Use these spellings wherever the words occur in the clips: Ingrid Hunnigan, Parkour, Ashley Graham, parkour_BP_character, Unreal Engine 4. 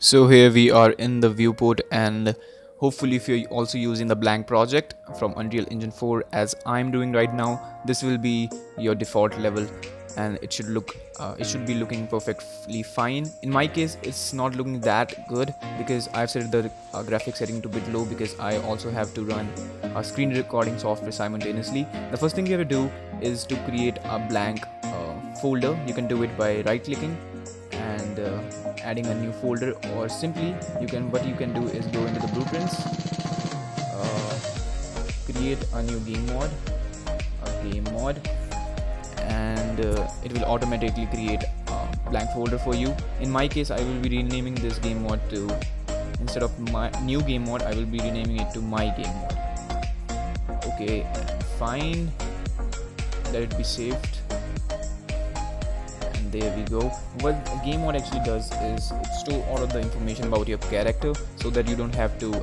So here we are in the viewport, and hopefully if you're also using the blank project from Unreal Engine 4 as I'm doing right now, this will be your default level and it should look it should be looking perfectly fine. In my case it's not looking that good because I've set the graphic setting to bit low because I also have to run a screen recording software simultaneously. The first thing you have to do is to create a blank folder. You can do it by right clicking and adding a new folder, or simply you can what you can do is go into the blueprints, create a new game mod, and it will automatically create a blank folder for you. In my case I will be renaming this game mod to, instead of my new game mod, I will be renaming it to my game mod. Okay, fine, let it be saved. There we go. What game mode actually does is it stores all of the information about your character so that you don't have to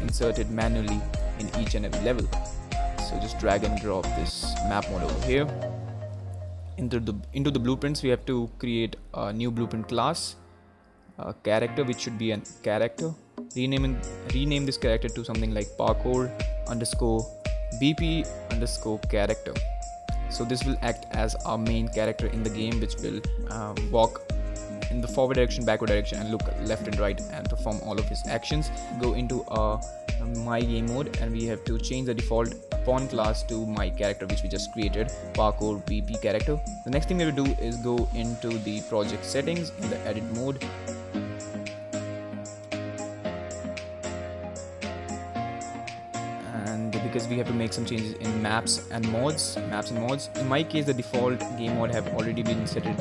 insert it manually in each and every level. So just drag and drop this map mode over here. Into the blueprints we have to create a new blueprint class, a character which should be a character. Rename this character to something like parkour_BP_character. So this will act as our main character in the game, which will walk in the forward direction, backward direction, and look left and right and perform all of his actions. Go into my game mode, and we have to change the default pawn class to my character, which we just created, parkour BP character. The next thing we have to do is go into the project settings in the edit mode. Because we have to make some changes in maps and mods. In my case, the default game mod has already been set to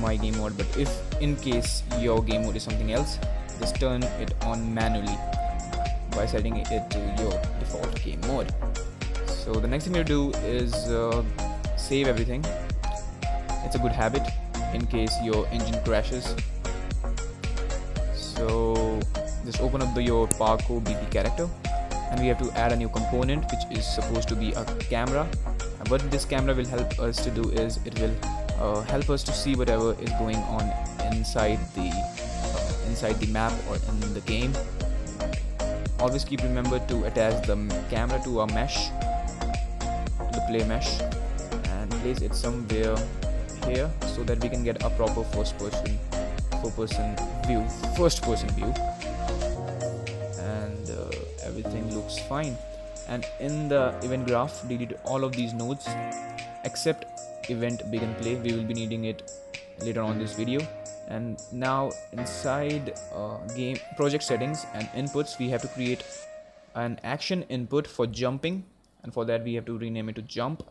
my game mod. But if in case your game mode is something else, just turn it on manually by setting it to your default game mode. So the next thing you do is save everything. It's a good habit in case your engine crashes. So just open up your parkour BP character, and we have to add a new component which is supposed to be a camera. And what this camera will help us to do is it will help us to see whatever is going on inside the map or in the game. Always remember to attach the camera to a mesh, to the play mesh, and place it somewhere here so that we can get a proper first person view. Everything looks fine, and in the event graph delete all of these nodes except event begin play. We will be needing it later on in this video. And now inside game project settings and inputs, we have to create an action input for jumping, and for that we have to rename it to jump,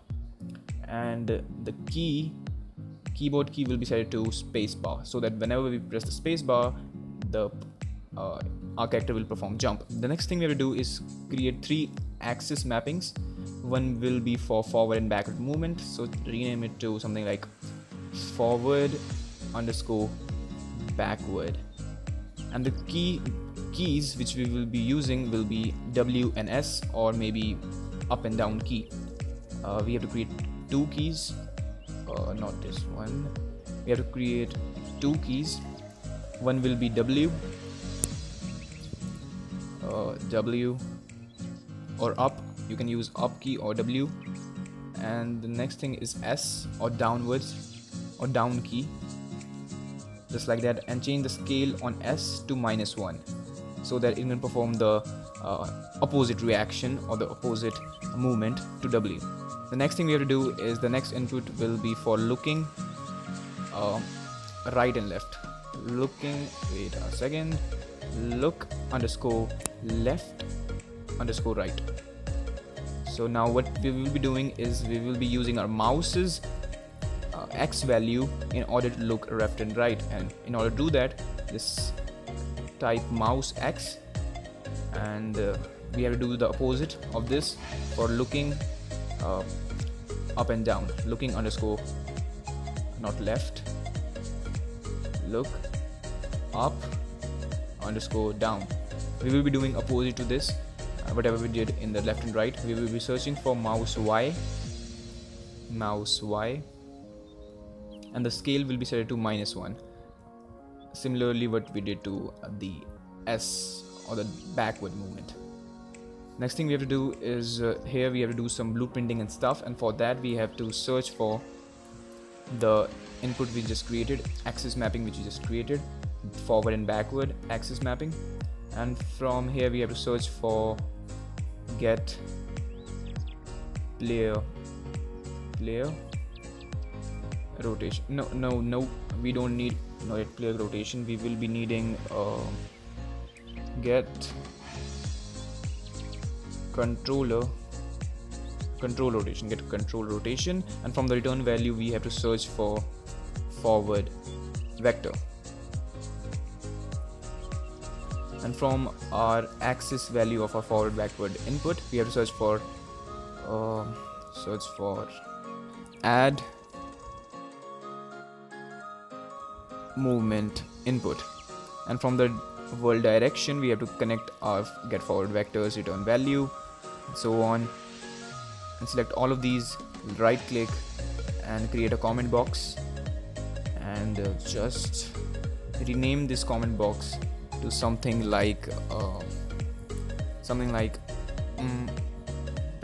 and the keyboard key will be set to spacebar so that whenever we press the spacebar, the our character will perform jump. The next thing we have to do is create 3 axis mappings. One will be for forward and backward movement, so rename it to something like forward_backward, and the keys which we will be using will be W and S, or maybe up and down key. We have to create 2 keys, not this one. We have to create 2 keys. One will be W or up. You can use up key or W, and the next thing is S, or downwards or down key, just like that, and change the scale on S to -1 so that it can perform the opposite reaction or the opposite movement to W. The next thing we have to do is the next input will be for looking right and left. Look _left_right. So now what we will be doing is we will be using our mouse's X value in order to look left and right, and in order to do that, just type mouse X, and we have to do the opposite of this for looking up and down. Looking _ not left, look up _ down. We will be doing opposite to this, whatever we did in the left and right. We will be searching for mouse y, and the scale will be set to -1. Similarly, what we did to the S or the backward movement. Next thing we have to do is here we have to do some blueprinting and stuff, and for that we have to search for the input we just created, axis mapping which we just created, forward and backward axis mapping, and from here we have to search for get player rotation. No, we don't need not player rotation. We will be needing get control rotation, and from the return value we have to search for forward vector, and from our axis value of our forward backward input we have to search for add movement input, and from the world direction we have to connect our get forward vectors, return value, and so on, and select all of these, right click and create a comment box, and just rename this comment box to something like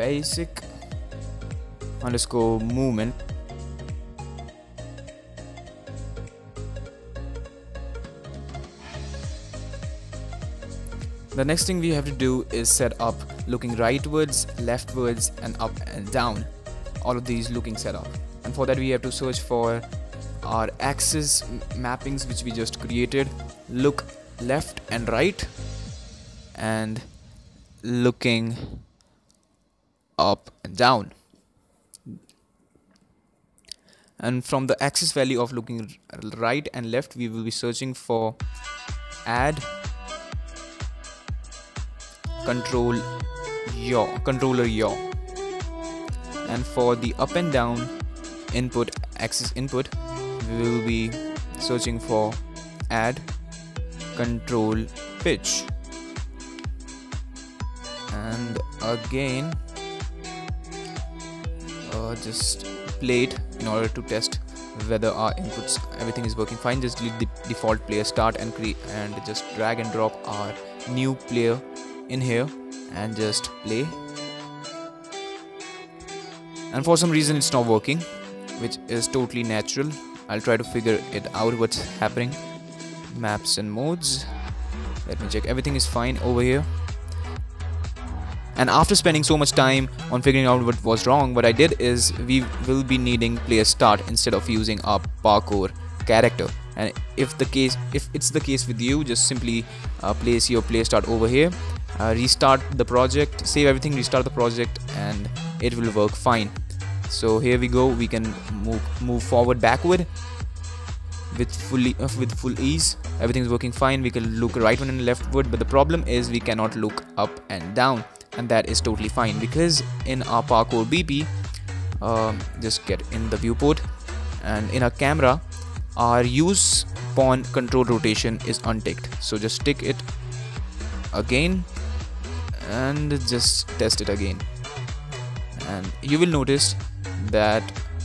basic_movement, The next thing we have to do is set up looking rightwards, leftwards, and up and down. All of these looking setup. And for that we have to search for our axis mappings which we just created. Look left and right, and looking up and down. And from the axis value of looking right and left we will be searching for add controller yaw, and for the up and down input axis input we will be searching for add control pitch, and again just play it in order to test whether our inputs everything is working fine. Just delete the default player start and just drag and drop our new player in here and just play, and for some reason it's not working, which is totally natural. I'll try to figure it out what's happening. Maps and modes, let me check. Everything is fine over here, and after spending so much time on figuring out what was wrong, what I did is we will be needing player start instead of using our parkour character. And if it's the case with you, just simply place your player start over here, restart the project, save everything, restart the project, and it will work fine. So here we go, we can move forward, backward with full ease. Everything's working fine. We can look rightward and leftward, but the problem is we cannot look up and down, and that is totally fine because in our parkour BP, just get in the viewport, and in our camera, our use spawn control rotation is unticked. So just tick it again and just test it again, and you will notice that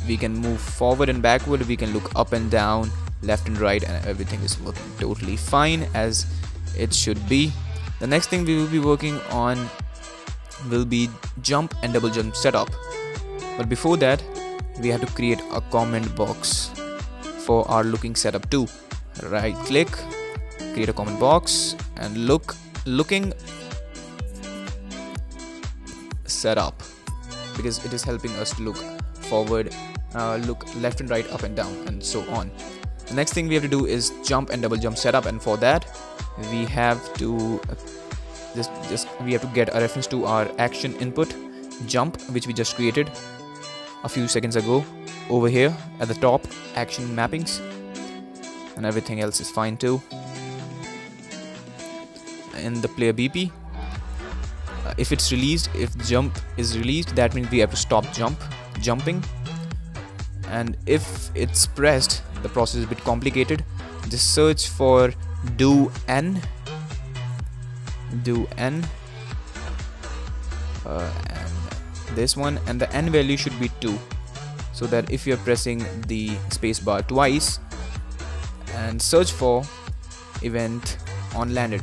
we can move forward and backward, we can look up and down, left and right, and everything is working totally fine as it should be. The next thing we will be working on will be jump and double jump setup, but before that we have to create a comment box for our looking setup too. Right click, create a comment box, and looking setup, because it is helping us to look forward, look left and right, up and down, and so on. The next thing we have to do is jump and double jump setup, and for that we have to get a reference to our action input jump which we just created a few seconds ago. Over here at the top, action mappings, and everything else is fine too. In the player BP, if jump is released, that means we have to stop jumping, and if it's pressed, the process is a bit complicated. Just search for do n and this one, and the n value should be 2, so that if you're pressing the spacebar twice and search for event on landed,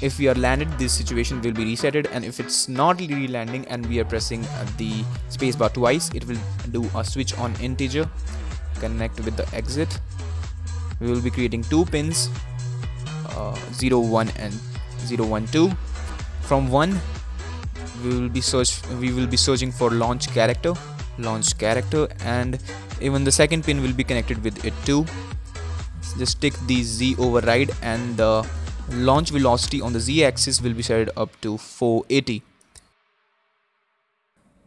if we are landed, this situation will be resetted, and if it's not re-landing and we are pressing the spacebar twice, it will do a switch on integer, connect with the exit. We will be creating two pins, 01 and 012. From 1, we will be searching for launch character, and even the second pin will be connected with it too. Just stick the Z override, and the launch velocity on the z-axis will be set up to 480.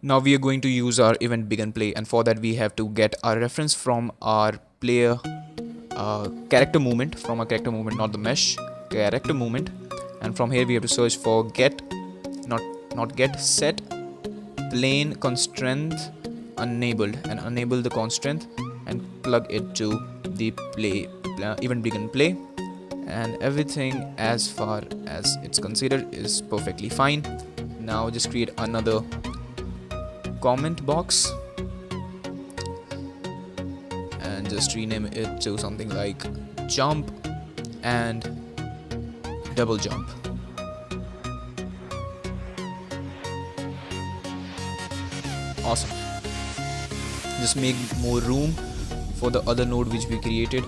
Now we are going to use our event begin play, and for that we have to get our reference from our player character movement, not the mesh, character movement, and from here we have to search for set plane constraint enabled, and enable the constraint and plug it to the play event begin play. And everything as far as it's considered is perfectly fine. Now just create another comment box and just rename it to something like jump and double jump. Awesome. Just make more room for the other node which we created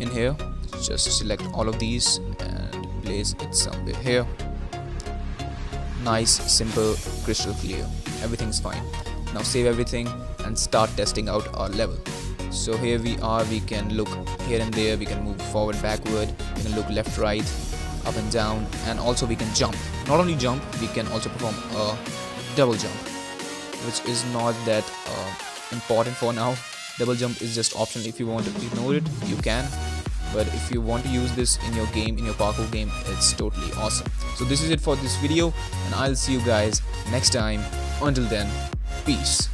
in here. Just select all of these and place it somewhere here. Nice, simple, crystal clear. Everything's fine. Now save everything and start testing out our level. So here we are. We can look here and there. We can move forward, backward. We can look left, right, up and down. And also we can jump. Not only jump, we can also perform a double jump, which is not that important for now. Double jump is just optional. If you want to ignore it, you can. But if you want to use this in your game, in your parkour game, it's totally awesome. So this is it for this video, and I'll see you guys next time. Until then, peace.